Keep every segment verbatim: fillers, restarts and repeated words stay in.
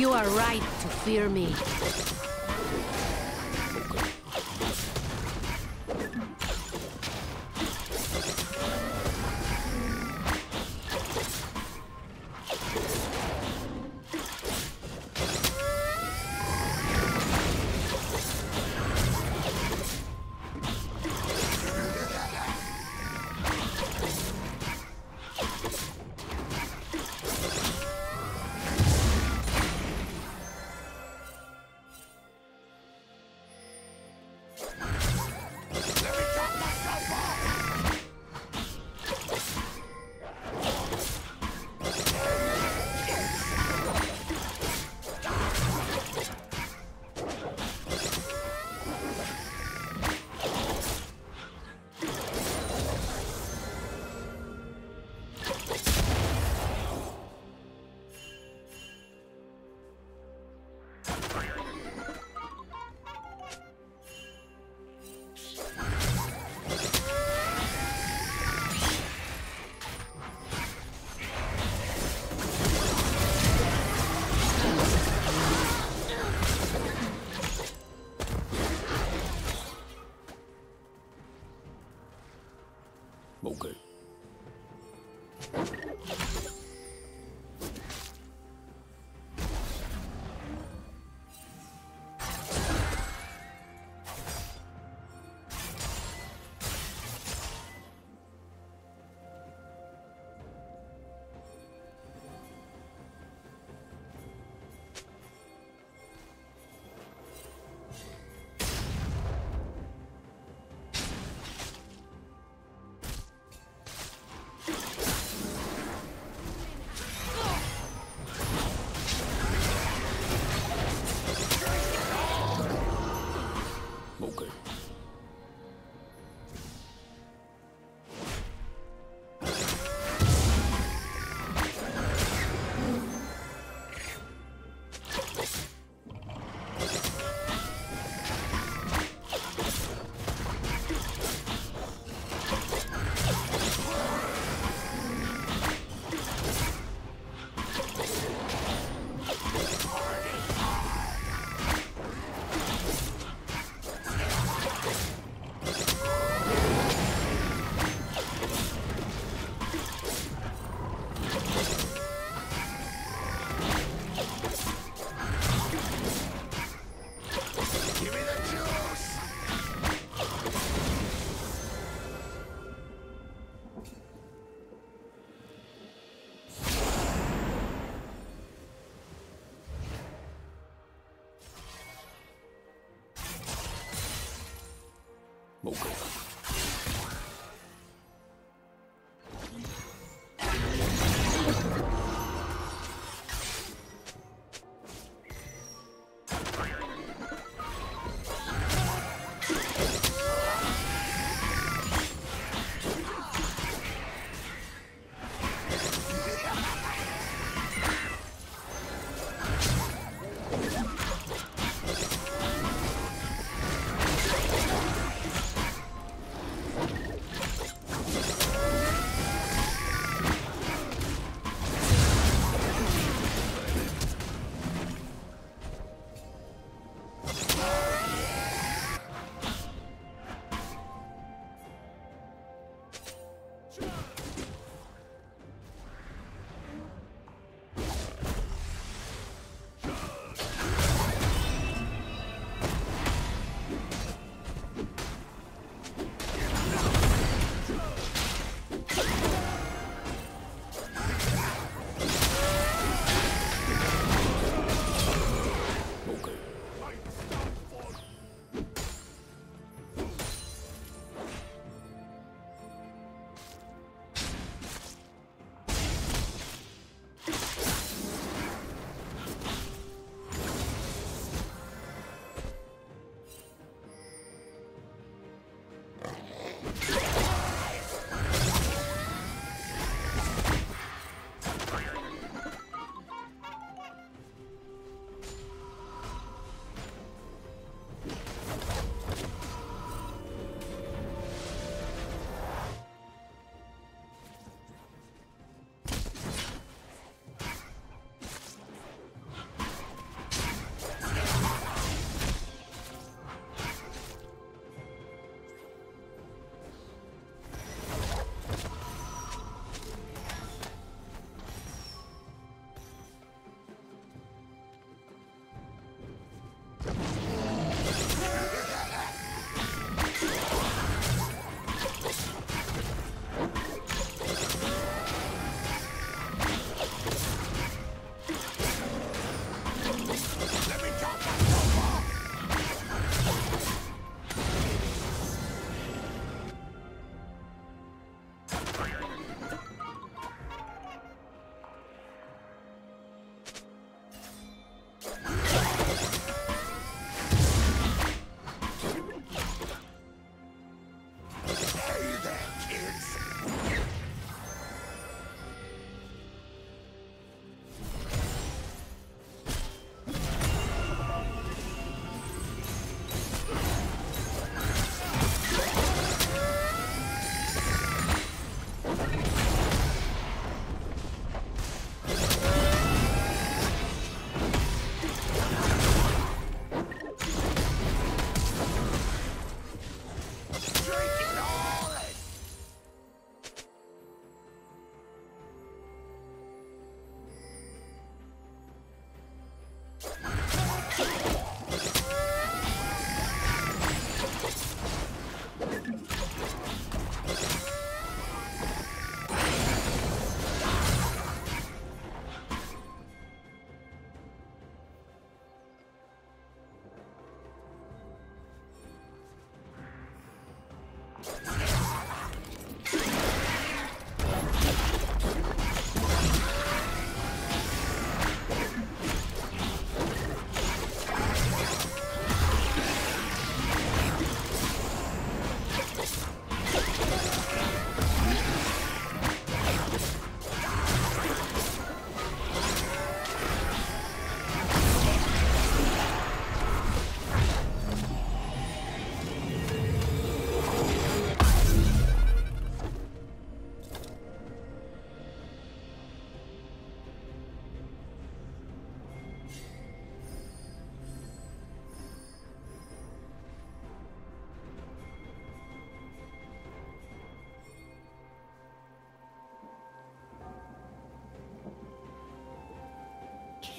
You are right to fear me.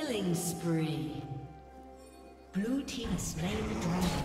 Killing spree. Blue team has slain the dragon.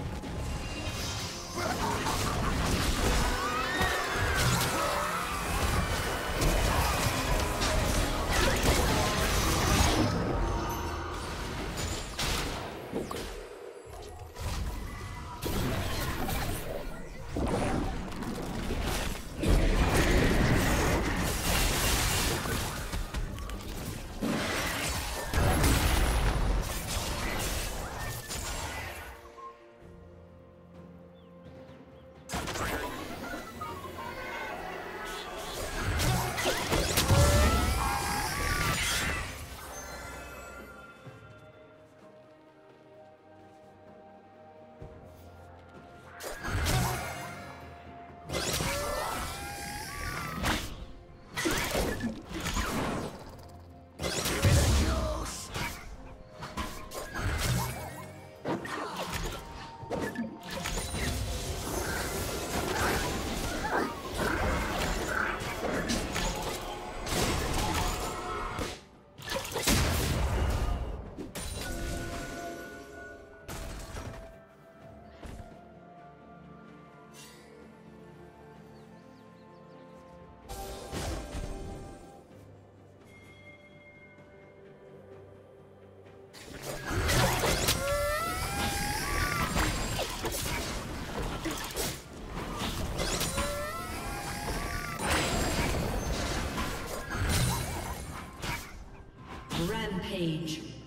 Rampage.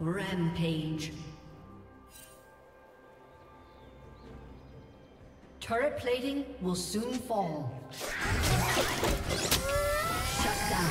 Rampage. Turret plating will soon fall. Shut down.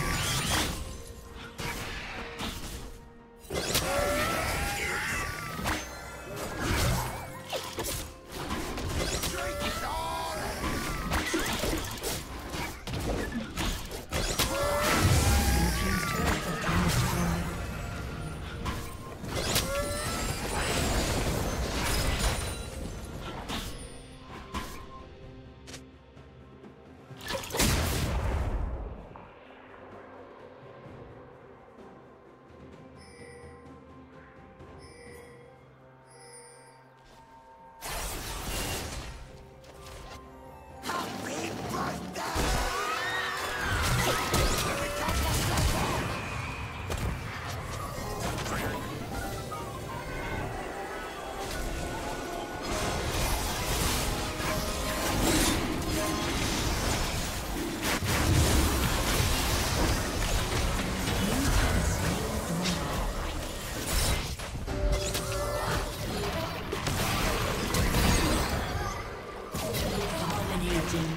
心。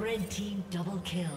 Red team double kill.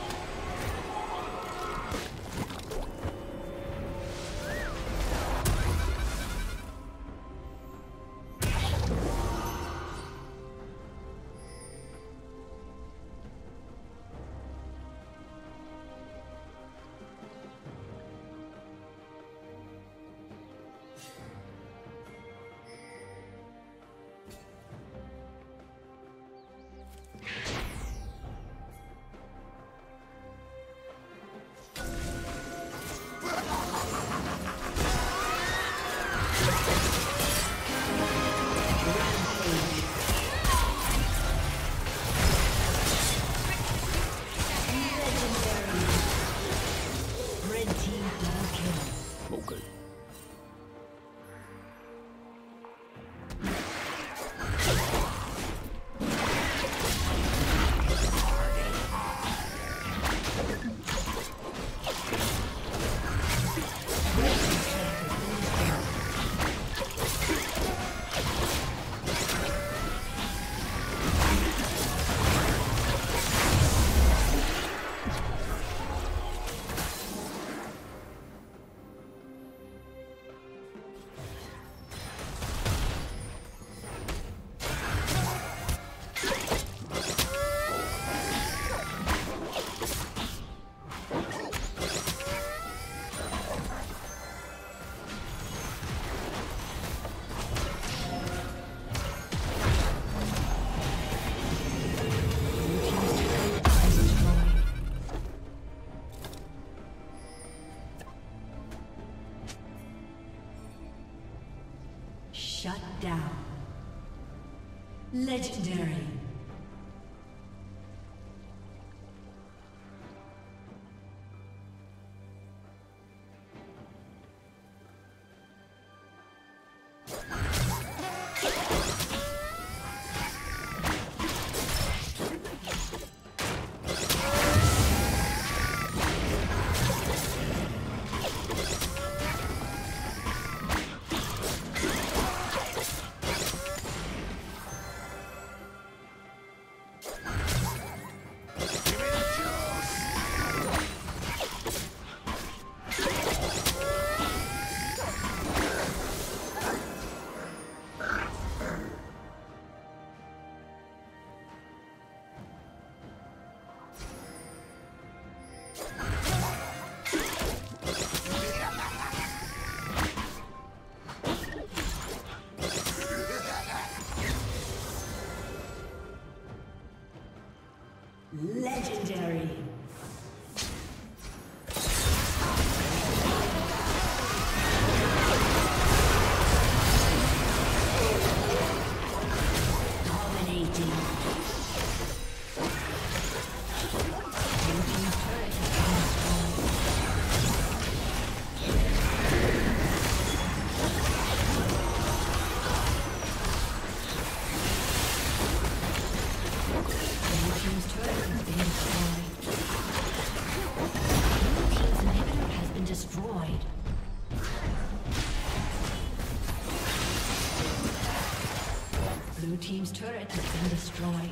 Shut down. Legendary. Legendary. Blue team's turret has been destroyed.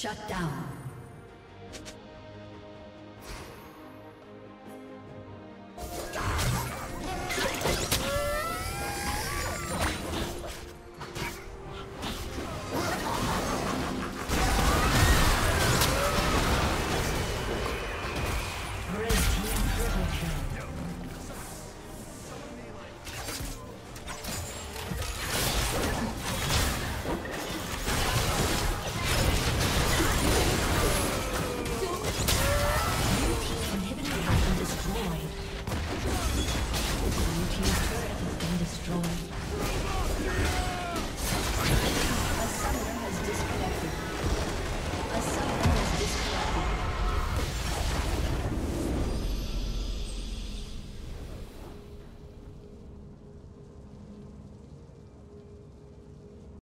Shut down.